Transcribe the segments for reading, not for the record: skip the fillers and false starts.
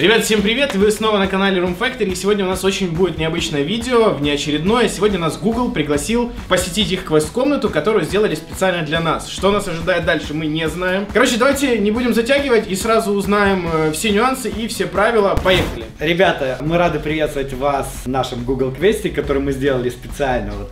Ребят, всем привет! Вы снова на канале Room Factory. И сегодня у нас очень будет необычное видео, внеочередное. Сегодня нас Google пригласил посетить их квест-комнату, которую сделали специально для нас. Что нас ожидает дальше, мы не знаем. Короче, давайте не будем затягивать и сразу узнаем все нюансы и все правила. Поехали! Ребята, мы рады приветствовать вас в нашем Google квесте, который мы сделали специально вот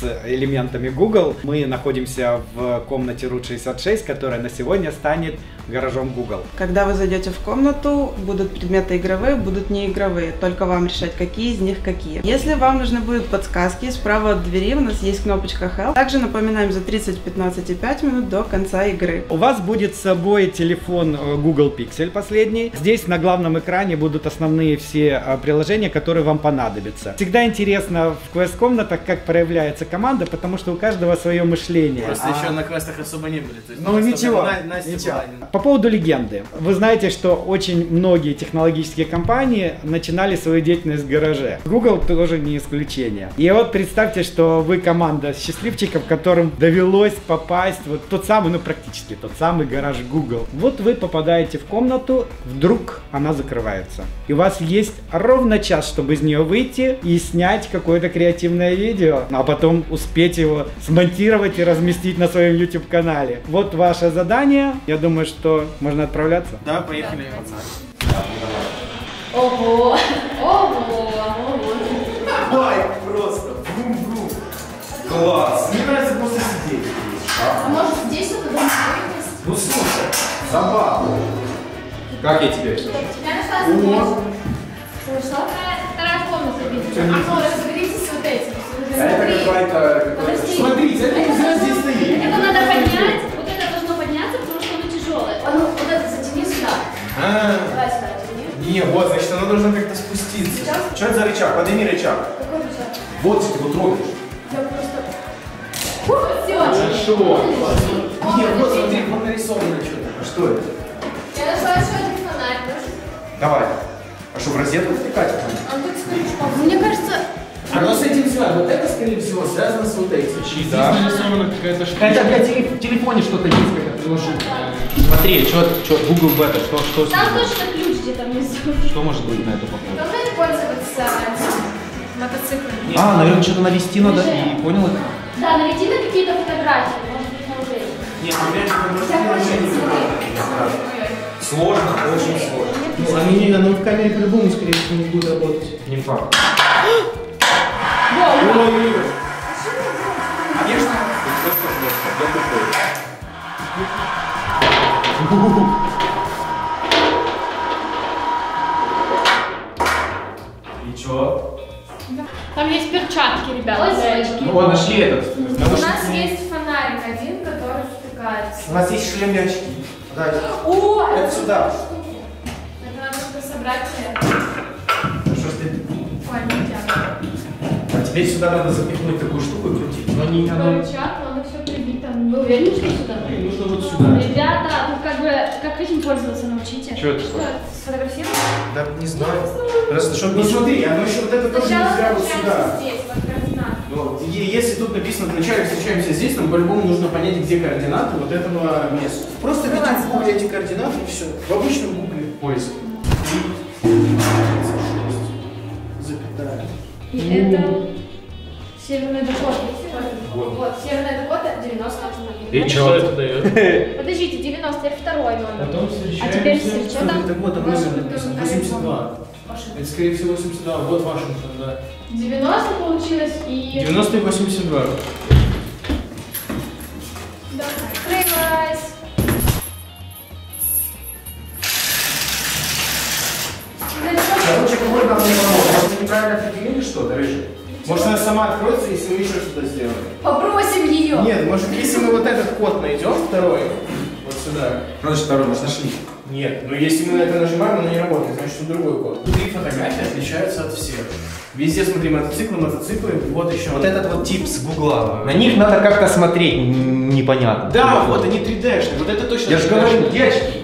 с элементами Google. Мы находимся в комнате RUT66, которая на сегодня станет гаражом Google. Когда вы зайдете в комнату, будут предметы игровые, будут неигровые. Только вам решать, какие из них какие. Если вам нужны будут подсказки, справа от двери у нас есть кнопочка Help. Также напоминаем, за 30, 15 и 5 минут до конца игры. У вас будет с собой телефон Google Pixel последний. Здесь на главном экране будут основные все приложения, которые вам понадобятся. Всегда интересно в квест-комнатах, как проявляется команда, потому что у каждого свое мышление. Просто еще на квестах особо не были. Ну ничего, ничего. По поводу легенды. Вы знаете, что очень многие технологические компании начинали свою деятельность в гараже. Google тоже не исключение. И вот представьте, что вы команда счастливчиков, которым довелось попасть вот тот самый, ну практически тот самый гараж Google. Вот вы попадаете в комнату, вдруг она закрывается. И у вас есть ровно час, чтобы из нее выйти и снять какое-то креативное видео, а потом успеть его смонтировать и разместить на своем YouTube-канале. Вот ваше задание. Я думаю, что можно отправляться? Да, поехали. Ого! Ого! Ой, просто! Бум-бум! Класс! Мне нравится просто сидеть. А может здесь вот это? Ну слушай, забавно. Как я тебе? Тебя расслабляю. Слышала? Вторая комната, видите? А ну разберитесь вот этим. Это какая-то... Смотрите, это нельзя здесь стоит. Это надо поднять. Давай сюда, не, вот, значит, она должна как-то спуститься. Рычаг? Что это за рычаг? Подними рычаг. Какой рычаг? Вот, ты его трогаешь. Я просто... Фух, все. Хорошо. Нет, вот, смотри, вот нарисовано что-то. А что это? Я нашла еще один фонарь. Давай. А что, в розетку втыкать? А вот, смотри, мне кажется... Оно с этим связано. Вот это, скорее всего, связано с вот этим. Здесь нарисована какая-то штука. Это в телефоне что-то есть, какая-то приложение. Смотри, что Google Beta, что... Там точно ключ где-то внизу. Что может быть на эту покупку? Должна ли пользоваться мотоциклами? А, наверное, что-то навести надо. И понял это? Да, навести на какие-то фотографии, может быть, на уже. Нет, сложно, очень сложно. Ну, они не надо в камере по-любому, скорее всего, не будут работать. Не факт. Конечно, я тупой. И чё? Там есть перчатки, ребята. О, нашли этот. У нас есть фонарик один, который втыкается. У нас есть шлем и очки. О, это сюда. Это надо что-то собрать. Что ж ты? А теперь сюда надо запихнуть такую штуку и крутить. Но не надо. Вы уверены, что сюда? Нужно вот сюда. Ребята, ну как бы, как этим пользоваться научите? Что это? Сфотографировать? Да, не знаю. Просто, чтобы не смотри, оно еще вот это тоже нельзя вот сюда. Здесь, вот, и если тут написано вначале встречаемся здесь, нам по-любому нужно понять, где координаты вот этого места. Просто видите в гугле эти координаты и все. В обычном гугле поиск. 3, 6, запятая. И это... Северная Дакота. Вот, Северная Дакота, 90 автомобилей. И что это дает? Подождите, 90, это второй номер. Потом встречаемся. А теперь встречаемся. Там Дакота номер написано, 82. Это, скорее всего, 82. Вот Вашингтон, да. 90 получилось и... 90 и 82. Да, открылась. Короче, какой нам не помог? Может, неправильно определили что-то, рыжий? Может, она сама откроется, если мы еще что-то сделаем? Попросим ее! Нет, может, если мы вот этот код найдем, второй, вот сюда. Значит, второй, может, нашли? Нет, но если мы на это нажимаем, оно не работает, значит, тут другой код. Три фотографии отличаются от всех. Везде, смотри, мотоциклы, вот еще. Вот этот вот тип с Гугла. На них надо как-то смотреть, непонятно. Да, вот они 3D-шные, вот это точно 3D-шные. Я же говорю, где очки?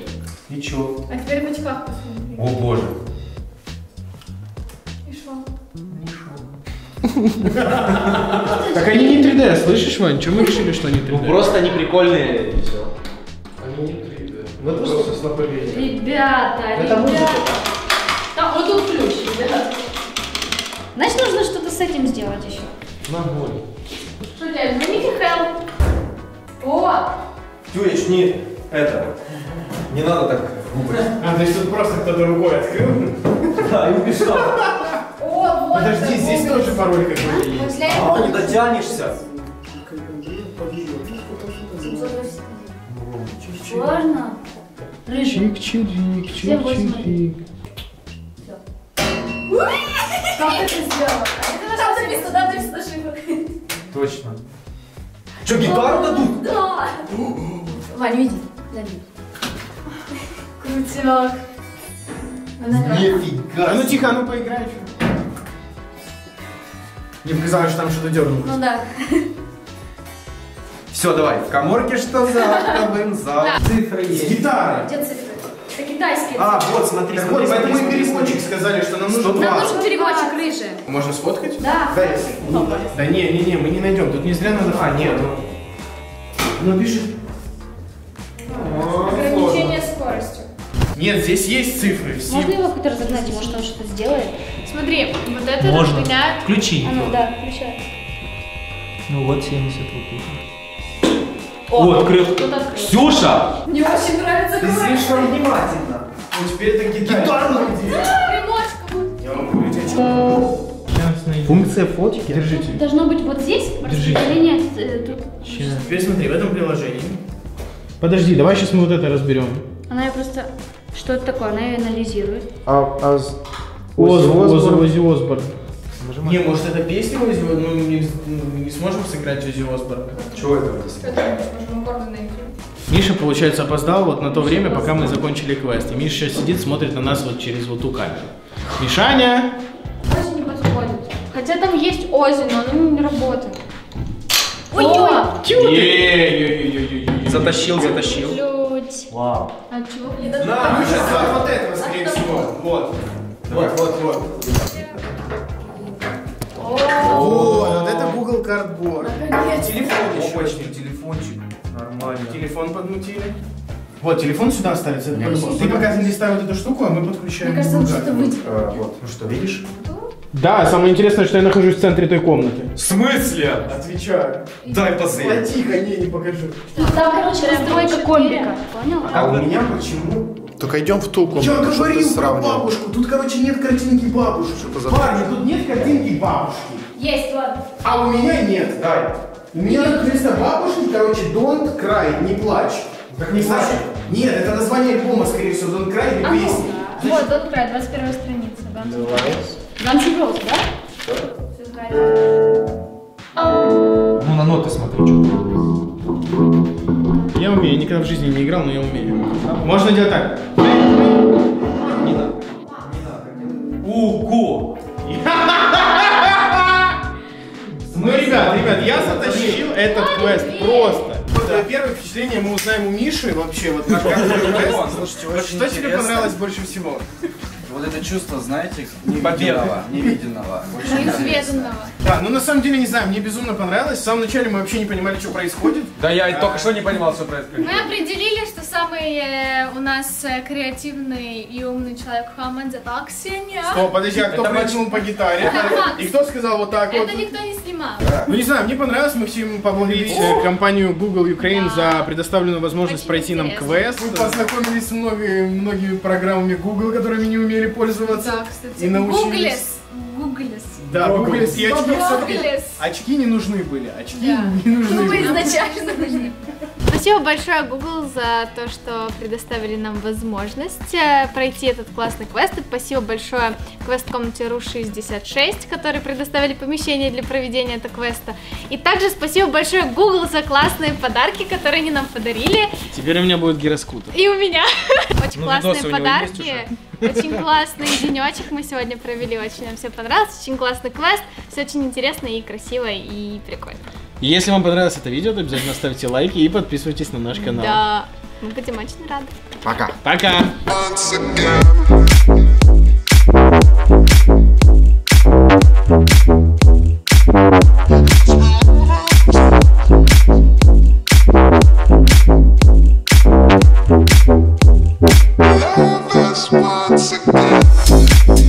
И чё? А теперь в очках посмотрим. О, боже. Так они не 3D, слышишь, Вань? Чего мы решили, что они 3D? Ну просто они прикольные. Они не 3D. Ребята, это музыка. с этим сделать еще? Ногой. Что делать? Звоните Хелл. О! Юрич, не это. Не надо так губить. А, то есть тут просто кто-то рукой открыл? Да, и убежал. О, вот. Подожди, здесь тоже пароль какой-то есть. А, не дотянешься. Сложно? Чик-чирик. Как ты это сделала? Там записано, ошибок. Точно. Что, гитару дадут? Да. Вань, иди. Крутяк. Нифига. А ну тихо, а ну поиграй еще. Мне показалось, что там что-то дернулось. Ну да. Все, давай. В коморке что за актовым зал? Цифры есть. Гитара. Где цифры? Это китайские. А, вот, смотри. Вот, поэтому и переводчик сказали, что нам нужен. Нам нужен переводчик рыжий. Можно сфоткать? Да. Да не, мы не найдем. Тут не зря надо. А, нет. Ну, пиши. Ограничение скоростью. Нет, здесь есть цифры. Можно его как-то разогнать, может он что-то сделает? Смотри, вот это разгоняет. Включи. А ну, да, включай. Ну вот 70 рублей. О, открыл. Ксюша! Мне очень нравится говорить. Ты слишком внимательно. Ну теперь это гитара. Гитарная идея. Примочка. Я могу улететь. Функция фотки. Держите. Должно быть вот здесь. Распределение тут. Теперь смотри, в этом приложении. Подожди, давай сейчас мы вот это разберем. Она ее просто... Что это такое? Она ее анализирует. Ози Осборн. Не, может это песня, мы не сможем сыграть Ози Осборна. Чего это? Миша, получается, опоздал вот на то время, пока мы закончили квест. И Миша сейчас сидит, смотрит на нас вот через вот ту камеру. Мишаня! Ози не подходит. Хотя там есть Ози, но он не работает. Ой-ой! Затащил. Вау. А чего? Да, Миша, вот этого, скорее всего. Вот. О, вот это Google Cardboard. Телефончик. Нормально. Телефон подмутили. Вот, телефон сюда ставится. Ты пока здесь ставил эту штуку, а мы подключаем. Мне кажется, что-то выйдет. Вот, ну что, видишь? Да, самое интересное, что я нахожусь в центре той комнаты. В смысле? Отвечаю. Дай посмотри. Тихо, не покажу. Там, короче, настройка комбика. Понял? А у меня почему? Только идем в ту комнату. Я говорил про бабушку. Тут, короче, нет картинки бабушки. Парни, тут нет картинки бабушки. Есть, ладно. А у меня нет, дай. У меня тут вместо бабушки, короче, Don't Cry, не плачь. Как не плачь? Нет, это название альбома, скорее всего, Don't Cry, не песни. Вот, Don't Cry, 21 страница. Guns N' Roses, да? Что? Все нравится. Ну, на ноты смотри, что-то. Я умею, никогда в жизни не играл, но я умею. Можно делать так. Не надо. Ого! Ну, ребят, я затащил этот квест просто. Первое впечатление мы узнаем у Миши вообще. Вот как что тебе понравилось больше всего? Вот это чувство, знаете, невиданного. Неизведанного. Да, ну на самом деле, не знаю, мне безумно понравилось. В самом начале мы вообще не понимали, что происходит. Да, я только что не понимал, что происходит. Мы определили, что самый у нас креативный и умный человек в команде — это Ксения. Стоп, подожди, а кто прыгнул по гитаре? И кто сказал вот так вот? Это никто не снимал. Ну не знаю, мне понравилось, мы всем поблагодарили компанию Google Ukraine за предоставленную возможность пройти нам квест. Мы познакомились с многими программами Google, которыми не умеем пользоваться. Да, кстати, и научились. Гуглес. Да, Гуглес. И очки не нужны были. Очки не нужны были. Ну, изначально нужны. Спасибо большое, Google, за то, что предоставили нам возможность пройти этот классный квест. И спасибо большое квест-комнате RUT66, которые предоставили помещение для проведения этого квеста. И также спасибо большое, Google, за классные подарки, которые они нам подарили. Теперь у меня будет гироскутер. И у меня. Очень классные подарки. Очень классный денечек мы сегодня провели, очень нам все понравилось, очень классный квест, все очень интересно и красиво и прикольно. Если вам понравилось это видео, то обязательно ставьте лайки и подписывайтесь на наш канал. Да, мы будем очень рады. Пока. Пока. Once again.